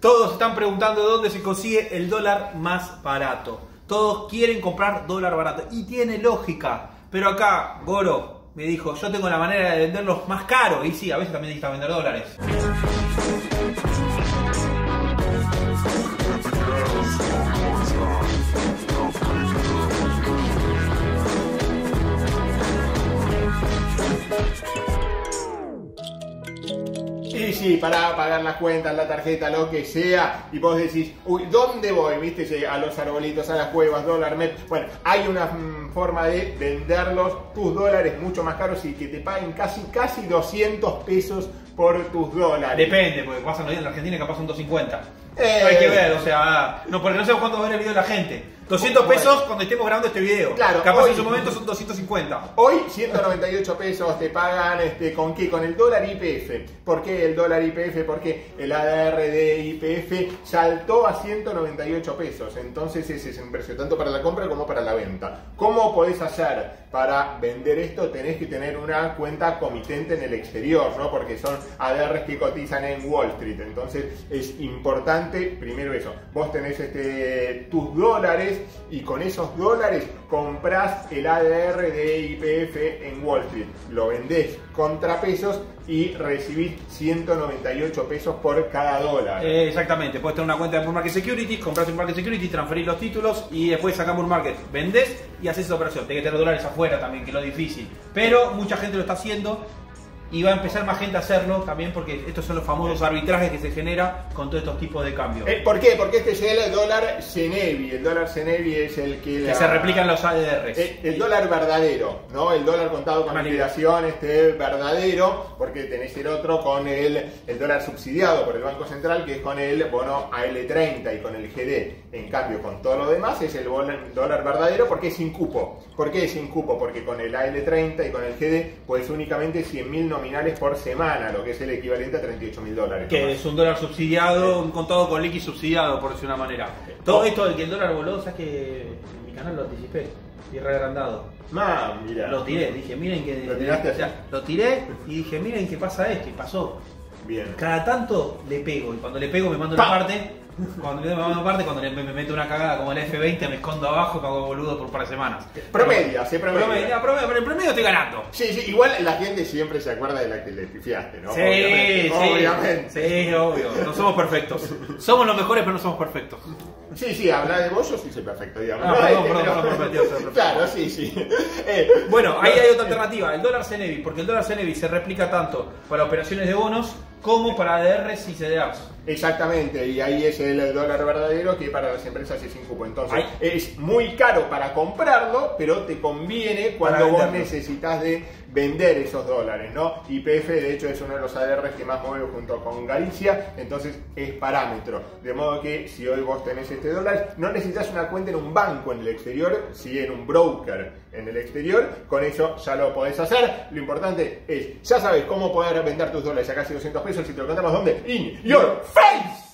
Todos están preguntando dónde se consigue el dólar más barato. Todos quieren comprar dólar barato. Y tiene lógica. Pero acá Goro me dijo, yo tengo la manera de venderlos más caro. Y sí, a veces también necesitan vender dólares. Y sí, para pagar las cuentas, la tarjeta, lo que sea, y vos decís, uy, ¿dónde voy? ¿Viste? A los arbolitos, a las cuevas, dólar net. Bueno, hay una forma de venderlos, tus dólares mucho más caros y que te paguen casi 200 pesos por tus dólares. Depende, porque pasan los días en la Argentina y capaz son 250. Hay que ver, o sea, no, porque no sé cuánto va a ver el video de la gente. 200 pesos cuando estemos grabando este video. Claro, capaz hoy, en su momento son 250. Hoy 198 pesos te pagan, ¿con qué? Con el dólar YPF. ¿Por qué el dólar YPF? Porque el ADR de YPF saltó a 198 pesos. Entonces ese es un precio tanto para la compra como para la venta. ¿Cómo podés hacer para vender esto? Tenés que tener una cuenta comitente en el exterior, ¿no? Porque son ADRs que cotizan en Wall Street. Entonces es importante, primero eso, vos tenés tus dólares y con esos dólares compras el ADR de YPF en Wall Street, lo vendés contra pesos y recibís 198 pesos por cada dólar. Exactamente, puedes tener una cuenta de Bull Market Securities, compras Bull Market Securities, transferís los títulos y después sacás Bull Market, vendés y haces esa operación. Tenés que tener dólares afuera también, que es lo difícil, pero mucha gente lo está haciendo. Y va a empezar más gente a hacerlo también porque estos son los famosos arbitrajes que se genera con todos estos tipos de cambios. ¿Por qué? Porque este es el dólar Cenevi. El dólar Cenevi es el que se replican los ADRs. El dólar verdadero, ¿no? El dólar contado con liquidación, verdadero, porque tenés el otro con el dólar subsidiado por el Banco Central, que es con el bono AL30 y con el GD. En cambio, con todo lo demás es el dólar verdadero porque es sin cupo. ¿Por qué es sin cupo? Porque con el AL30 y con el GD, pues únicamente 100.000 nominales por semana, lo que es el equivalente a 38.000 dólares. Que es un dólar subsidiado, un contado con liqui subsidiado, por decir una manera. Todo esto de que el dólar voló, ¿sabes que en mi canal lo anticipé? Y reagrandado. Mira. Lo tiré, dije, miren que... Lo tiré y dije, miren que pasa esto, y pasó. Bien. Cada tanto le pego, y cuando le pego me mando una parte, cuando me meto una cagada como el F-20 me escondo abajo y pago boludo por un par de semanas. Promedia, pero el promedio estoy ganando. Sí, igual la gente siempre se acuerda de la que le pifiaste, ¿no? Sí, obviamente. Sí, obvio, no somos perfectos. Somos los mejores pero no somos perfectos. Sí, habla de vos, yo sí soy perfecto, digamos. Perdón, claro, sí. Bueno, ahí hay otra alternativa, el dólar Cenevi, porque el dólar Cenevi se replica tanto para operaciones de bonos como para ADRs y CDRs. Exactamente, y ahí es el dólar verdadero que para las empresas es sin cupo. Entonces es muy caro para comprarlo, pero te conviene cuando vos necesitas de vender esos dólares, ¿no? YPF de hecho es uno de los ADRs que más mueve junto con Galicia, entonces es parámetro. De modo que si hoy vos tenés este dólar, no necesitas una cuenta en un banco en el exterior, sí en un broker en el exterior, con eso ya lo podés hacer. Lo importante es, ya sabes cómo poder vender tus dólares a casi 200 pesos si te lo contamos dónde. In your face!